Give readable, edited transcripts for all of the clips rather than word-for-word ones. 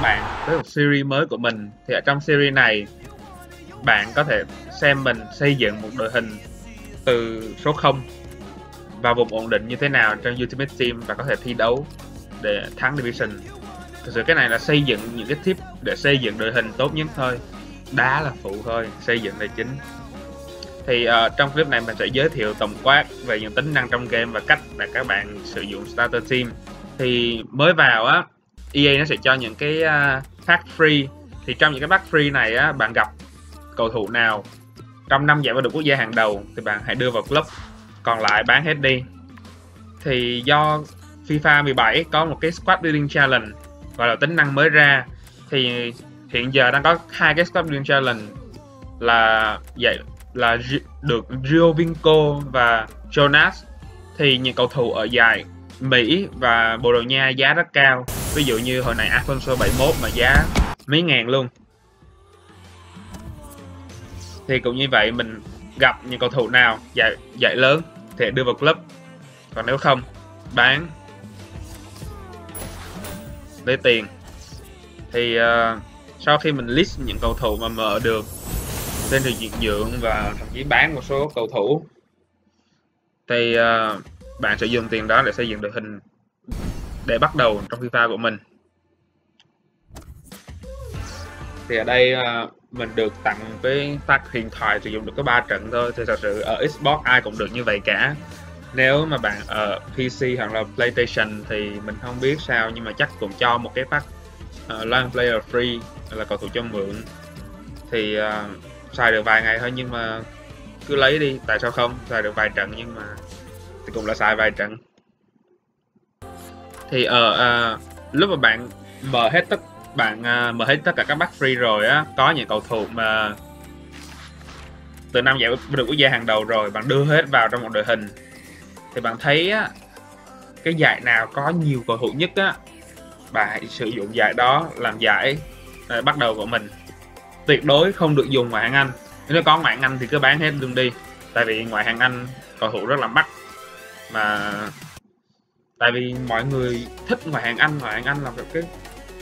các bạn tới một series mới của mình. Thì ở trong series này bạn có thể xem mình xây dựng một đội hình từ số 0 và vùng ổn định như thế nào trong Ultimate Team và có thể thi đấu để thắng division. Thực sự cái này là xây dựng những cái tip để xây dựng đội hình tốt nhất thôi, đá là phụ thôi, xây dựng là chính. Thì trong clip này mình sẽ giới thiệu tổng quát về những tính năng trong game và cách để các bạn sử dụng starter team. Thì mới vào á, EA nó sẽ cho những cái pack free. Thì trong những cái pack free này á, bạn gặp cầu thủ nào trong 5 giải vô địch quốc gia hàng đầu thì bạn hãy đưa vào club, còn lại bán hết đi. Thì do FIFA 17 có một cái squad building challenge gọi là tính năng mới ra, thì hiện giờ đang có 2 cái squad building challenge là được Giovinco và Jonas. Thì những cầu thủ ở giải Mỹ và Bồ Đào Nha giá rất cao, ví dụ như hồi này Alphonso 71 mà giá mấy ngàn luôn. Thì cũng như vậy, mình gặp những cầu thủ nào giải lớn thì đưa vào club, còn nếu không bán lấy tiền. Thì sau khi mình list những cầu thủ mà mở được lên được diện dưỡng và thậm chí bán một số cầu thủ, thì bạn sẽ dùng tiền đó để xây dựng đội hình để bắt đầu trong FIFA của mình. Thì ở đây mình được tặng cái pack huyền thoại sử dụng được có 3 trận thôi. Thì thật sự ở Xbox ai cũng được như vậy cả. Nếu mà bạn ở PC hoặc là PlayStation thì mình không biết sao, nhưng mà chắc cũng cho một cái pack Long Player Free là cầu thủ cho mượn. Thì xài được vài ngày thôi, nhưng mà cứ lấy đi, tại sao không, xài được vài trận nhưng mà thì cũng là xài vài trận. Thì lúc mà bạn mở hết tất cả các pack free rồi á, có những cầu thủ mà từ 5 giải vô địch quốc gia hàng đầu rồi, bạn đưa hết vào trong một đội hình. Thì bạn thấy á, cái giải nào có nhiều cầu thủ nhất á, bạn hãy sử dụng giải đó làm giải bắt đầu của mình. Tuyệt đối không được dùng ngoại hạng Anh, nếu có ngoại hạng Anh thì cứ bán hết luôn đi, tại vì ngoại hạng Anh cầu thủ rất là mắc. Mà tại vì mọi người thích ngoại hạng Anh là một cái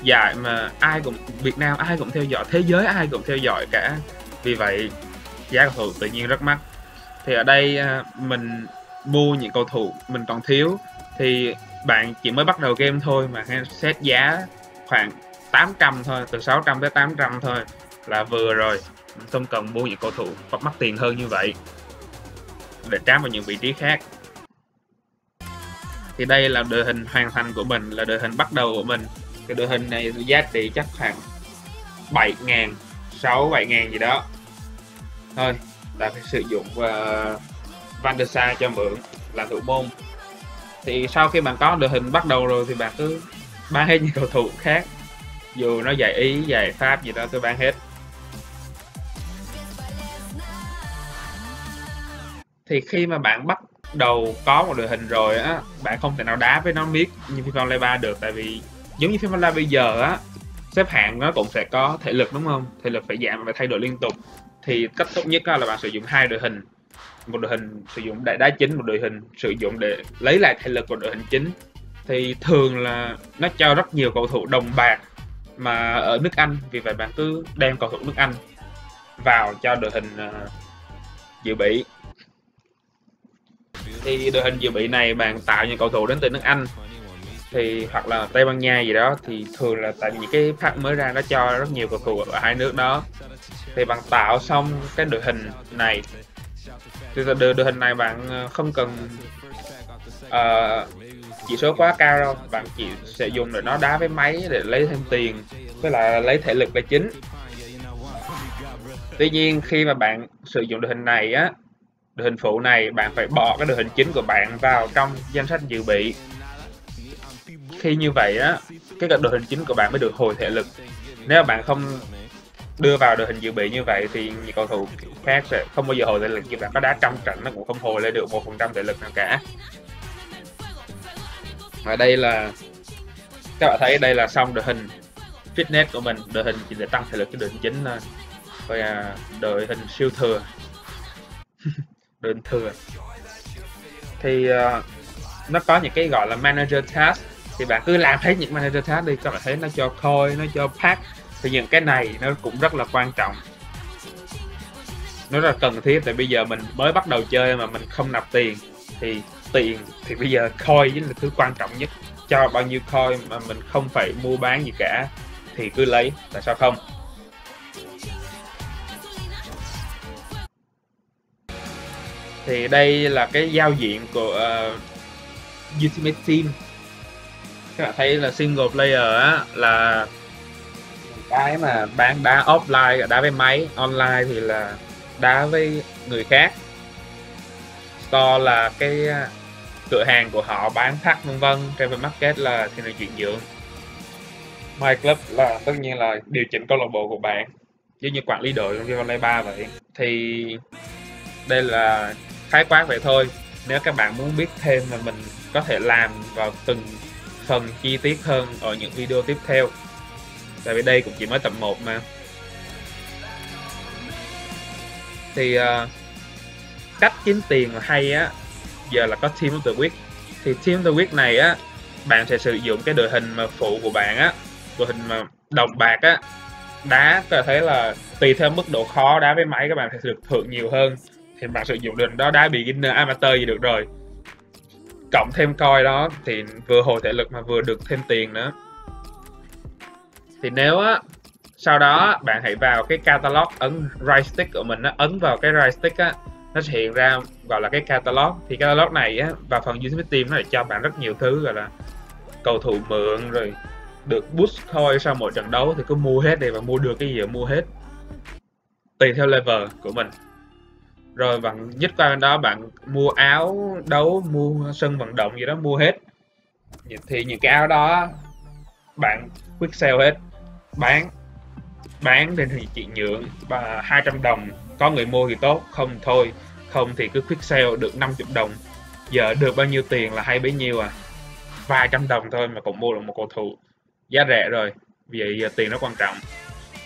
giải mà ai cũng, Việt Nam ai cũng theo dõi, thế giới ai cũng theo dõi cả, vì vậy giá cầu thủ tự nhiên rất mắc. Thì ở đây mình mua những cầu thủ mình còn thiếu, thì bạn chỉ mới bắt đầu game thôi mà xét giá khoảng 800 thôi, từ 600 tới 800 thôi là vừa rồi, không cần mua những cầu thủ mắc tiền hơn như vậy để trám vào những vị trí khác. Thì đây là đội hình hoàn thành của mình, là đội hình bắt đầu của mình. Cái đội hình này giá trị chắc khoảng 7.000, 6-7.000 gì đó thôi. Là phải sử dụng Van der Sar cho mượn làm thủ môn. Thì sau khi bạn có đội hình bắt đầu rồi thì bạn cứ bán hết những cầu thủ khác, dù nó giải Ý, giải Pháp gì đó, tôi bán hết. Thì khi mà bạn bắt đầu có một đội hình rồi á, bạn không thể nào đá với nó miết như FIFA Online 3 được, tại vì giống như FIFA Online bây giờ á, xếp hạng nó cũng sẽ có thể lực, đúng không? Thể lực phải giảm và thay đổi liên tục. Thì cách tốt nhất là bạn sử dụng 2 đội hình, một đội hình sử dụng để đá chính, một đội hình sử dụng để lấy lại thể lực của đội hình chính. Thì thường là nó cho rất nhiều cầu thủ đồng bạc mà ở nước Anh, vì vậy bạn cứ đem cầu thủ nước Anh vào cho đội hình dự bị. Thì đội hình dự bị này bạn tạo những cầu thủ đến từ nước Anh thì hoặc là Tây Ban Nha gì đó, thì thường là tại vì cái pack mới ra nó cho rất nhiều cầu thủ ở hai nước đó. Thì bạn tạo xong cái đội hình này, thì đội hình này bạn không cần chỉ số quá cao đâu, bạn chỉ sẽ dùng để nó đá với máy để lấy thêm tiền với lại lấy thể lực là chính. Tuy nhiên khi mà bạn sử dụng đội hình này á, đội hình phụ này, bạn phải bỏ cái đội hình chính của bạn vào trong danh sách dự bị. Khi như vậy á, cái đội hình chính của bạn mới được hồi thể lực. Nếu bạn không đưa vào đội hình dự bị như vậy thì những cầu thủ khác sẽ không bao giờ hồi thể lực, như bạn có đá trong trận nó cũng không hồi lên được 1% thể lực nào cả. Ở đây là các bạn thấy đây là xong đội hình fitness của mình, đội hình chỉ để tăng thể lực cho đội hình chính thôi. Rồi đội hình siêu thừa đội hình thừa thì nó có những cái gọi là manager task. thì bạn cứ làm thế những manager khác đi, các bạn thấy nó cho khôi, nó cho pack, thì những cái này nó cũng rất là quan trọng, nó rất là cần thiết. Tại bây giờ mình mới bắt đầu chơi mà mình không nạp tiền thì bây giờ coin chính là thứ quan trọng nhất, cho bao nhiêu coin mà mình không phải mua bán gì cả thì cứ lấy, tại sao không. Thì đây là cái giao diện của Ultimate Team. Các bạn thấy là single player á, là cái mà bạn đá offline, đá với máy, online thì là đá với người khác. Store là cái cửa hàng của họ bán thắt vân vân, private market là thì là chuyển nhượng. My club là tất nhiên là điều chỉnh câu lạc bộ của bạn, giống như quản lý đội trong Online 3 vậy. Thì đây là khái quát vậy thôi. Nếu các bạn muốn biết thêm mà mình có thể làm vào từng phần chi tiết hơn ở những video tiếp theo, tại vì đây cũng chỉ mới tập 1 mà. Thì cách kiếm tiền hay á, giờ là có Team of the Week. Thì Team of the Week này á, bạn sẽ sử dụng cái đội hình mà phụ của bạn á, đội hình mà đồng bạc á, đá. Các bạn thấy là tùy theo mức độ khó đá với máy các bạn sẽ được thưởng nhiều hơn. Thì bạn sử dụng đội hình đó đá beginner, amateur gì được rồi, cộng thêm coi đó thì vừa hồi thể lực mà vừa được thêm tiền nữa. Thì nếu á, sau đó bạn hãy vào cái catalog, ấn right stick của mình á, ấn vào cái right stick á, nó sẽ hiện ra gọi là cái catalog. Thì catalog này á, vào phần Ultimate Team nó lại cho bạn rất nhiều thứ, gọi là cầu thủ mượn rồi được boost coin sau mỗi trận đấu, thì cứ mua hết đi và mua được cái gì mua hết tùy theo level của mình. Rồi bạn dứt qua bên đó, bạn mua áo đấu, mua sân vận động gì đó, mua hết. Thì những cái áo đó bạn quick sale hết, bán lên thì chị nhượng và 200 đồng, có người mua thì tốt, không thì thôi, không thì cứ quick sale được 50 đồng. Giờ được bao nhiêu tiền là hay bấy nhiêu à, vài trăm đồng thôi mà cũng mua được một cầu thủ giá rẻ rồi, vậy giờ tiền nó quan trọng.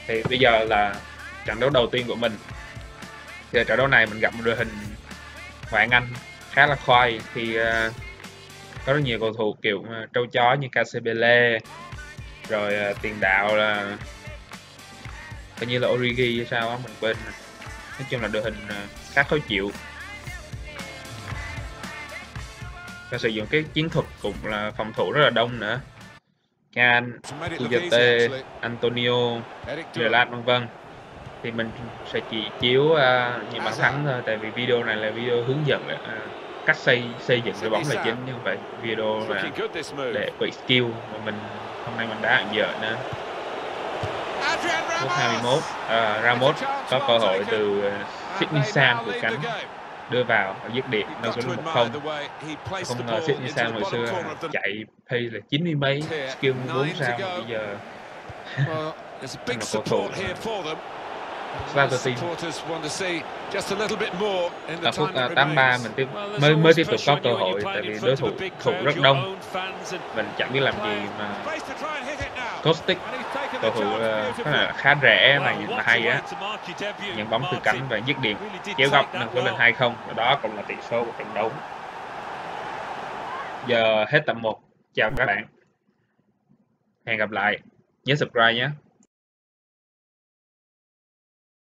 Thì bây giờ là trận đấu đầu tiên của mình. Thì trận đấu này mình gặp một đội hình ngoại Anh khá là khoai, thì có rất nhiều cầu thủ kiểu trâu chó như Kasebele, rồi tiền đạo là coi như là Origi hay sao á, mình quên. Nói chung là đội hình khá khó chịu. Và sử dụng cái chiến thuật cũng là phòng thủ rất là đông nữa, Kante, Kante, Antonio, Delan vân vân. Thì mình sẽ chỉ chiếu những bàn thắng thôi, tại vì video này là video hướng dẫn cách xây dựng đội bóng là chính, như vậy video là để bị skill mà mình hôm nay mình đã ăn giờ nữa. Phút 21, Ramos có cơ hội từ Sidney Sam của cánh đưa vào và dứt điểm, nâng số 1-0. Không ngờ Sidney Sam hồi xưa chạy phi là 90 mấy, skill 4 sao mà bây giờ là cầu thủ. Ở phút 83 mình mới tiếp tục có cơ hội, tại vì đối thủ rất đông, mình chẳng biết làm gì mà Caustic, cầu thủ khá rẻ mà hay á, nhận bóng từ cánh và dứt điểm, chéo góc nâng số lên 2-0, và đó cũng là tỷ số của trận đấu. Giờ hết tập 1, chào các bạn, hẹn gặp lại, nhớ subscribe nhé.